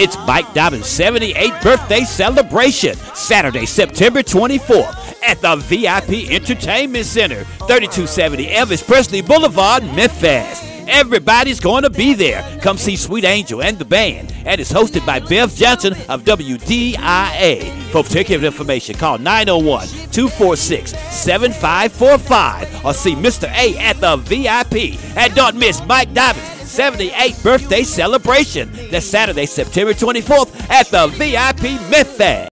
It's Mike Dobbins' 78th birthday celebration, Saturday, September 24th at the VIP Entertainment Center, 3270 Elvis Presley Boulevard, Memphis. Everybody's going to be there. Come see Sweet Angel and the band. And it's hosted by Bev Johnson of WDIA. For ticket information, call 901-246-7545 or see Mr. A at the VIP. And don't miss Mike Dobbins' 78th birthday celebration. That's Saturday, September 24th at the VIP Myth.